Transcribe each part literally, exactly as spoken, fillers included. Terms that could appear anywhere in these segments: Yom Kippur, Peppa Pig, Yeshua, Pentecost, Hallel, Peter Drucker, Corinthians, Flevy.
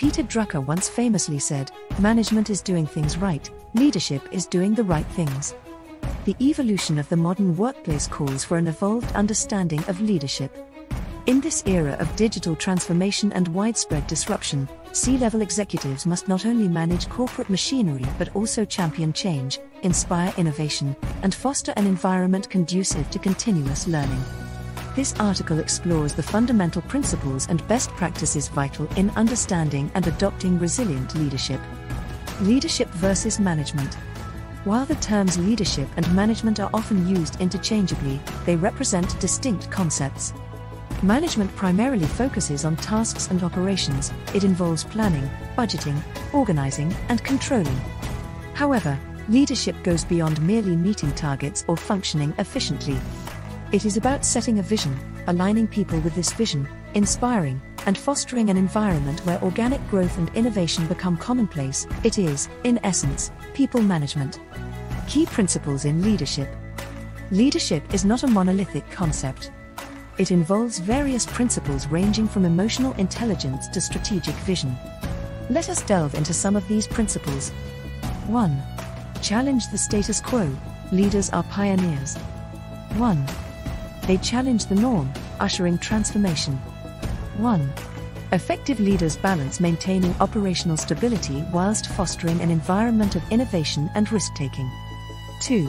Peter Drucker once famously said, "Management is doing things right, leadership is doing the right things." The evolution of the modern workplace calls for an evolved understanding of leadership. In this era of digital transformation and widespread disruption, C-level executives must not only manage corporate machinery but also champion change, inspire innovation, and foster an environment conducive to continuous learning. This article explores the fundamental principles and best practices vital in understanding and adopting resilient leadership. Leadership versus management. While the terms leadership and management are often used interchangeably, they represent distinct concepts. Management primarily focuses on tasks and operations. It involves planning, budgeting, organizing, and controlling. However, leadership goes beyond merely meeting targets or functioning efficiently. It is about setting a vision, aligning people with this vision, inspiring, and fostering an environment where organic growth and innovation become commonplace. It is, in essence, people management. Key principles in leadership. Leadership is not a monolithic concept. It involves various principles ranging from emotional intelligence to strategic vision. Let us delve into some of these principles. one. Challenge the status quo. Leaders are pioneers. one. They challenge the norm, ushering transformation. one. Effective leaders balance maintaining operational stability whilst fostering an environment of innovation and risk-taking. two.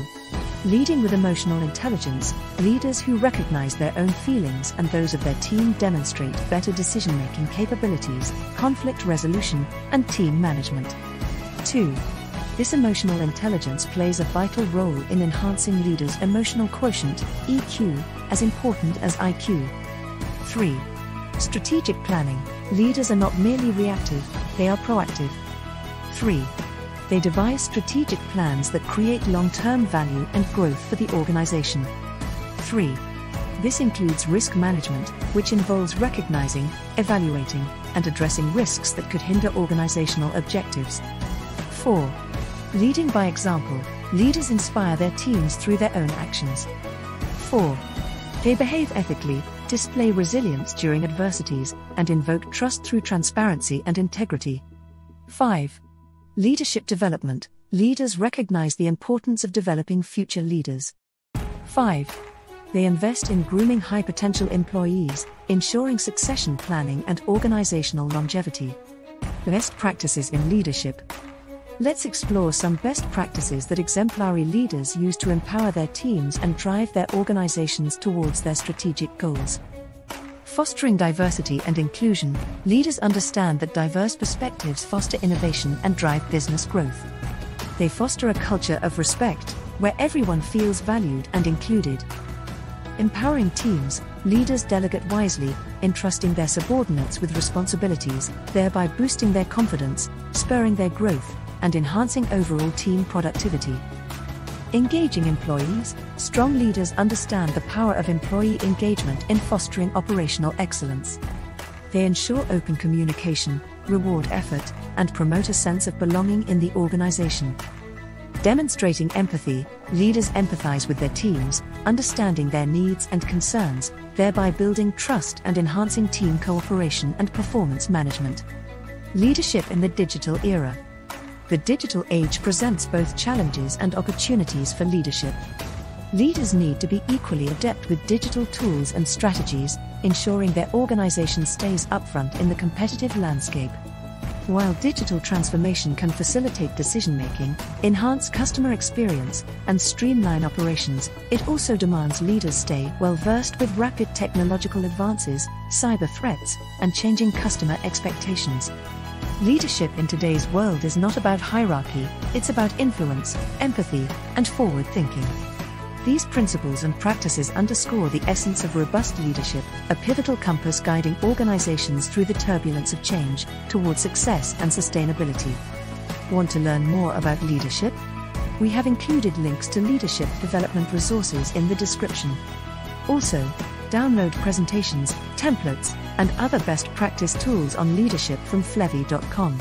Leading with emotional intelligence. Leaders who recognize their own feelings and those of their team demonstrate better decision-making capabilities, conflict resolution, and team management. two. This emotional intelligence plays a vital role in enhancing leaders' emotional quotient, E Q, as important as I Q. three. Strategic planning. Leaders are not merely reactive, they are proactive. four. They devise strategic plans that create long-term value and growth for the organization. five. This includes risk management, which involves recognizing, evaluating, and addressing risks that could hinder organizational objectives. four. Leading by example. Leaders inspire their teams through their own actions. four. They behave ethically, display resilience during adversities, and invoke trust through transparency and integrity. five. Leadership development. Leaders recognize the importance of developing future leaders. five. They invest in grooming high-potential employees, ensuring succession planning and organizational longevity. Best practices in leadership. Let's explore some best practices that exemplary leaders use to empower their teams and drive their organizations towards their strategic goals. Fostering diversity and inclusion. Leaders understand that diverse perspectives foster innovation and drive business growth. They foster a culture of respect, where everyone feels valued and included. Empowering teams. Leaders delegate wisely, entrusting their subordinates with responsibilities, thereby boosting their confidence, spurring their growth, and enhancing overall team productivity. Engaging employees. Strong leaders understand the power of employee engagement in fostering operational excellence. They ensure open communication, reward effort, and promote a sense of belonging in the organization. Demonstrating empathy. Leaders empathize with their teams, understanding their needs and concerns, thereby building trust and enhancing team cooperation and performance management. Leadership in the digital era. The digital age presents both challenges and opportunities for leadership. Leaders need to be equally adept with digital tools and strategies, ensuring their organization stays upfront in the competitive landscape. While digital transformation can facilitate decision-making, enhance customer experience, and streamline operations, it also demands leaders stay well-versed with rapid technological advances, cyber threats, and changing customer expectations. Leadership in today's world is not about hierarchy, it's about influence, empathy, and forward thinking. These principles and practices underscore the essence of robust leadership, a pivotal compass guiding organizations through the turbulence of change, towards success and sustainability. Want to learn more about leadership? We have included links to leadership development resources in the description. Also, download presentations, templates, and other best practice tools on leadership from Flevy dot com.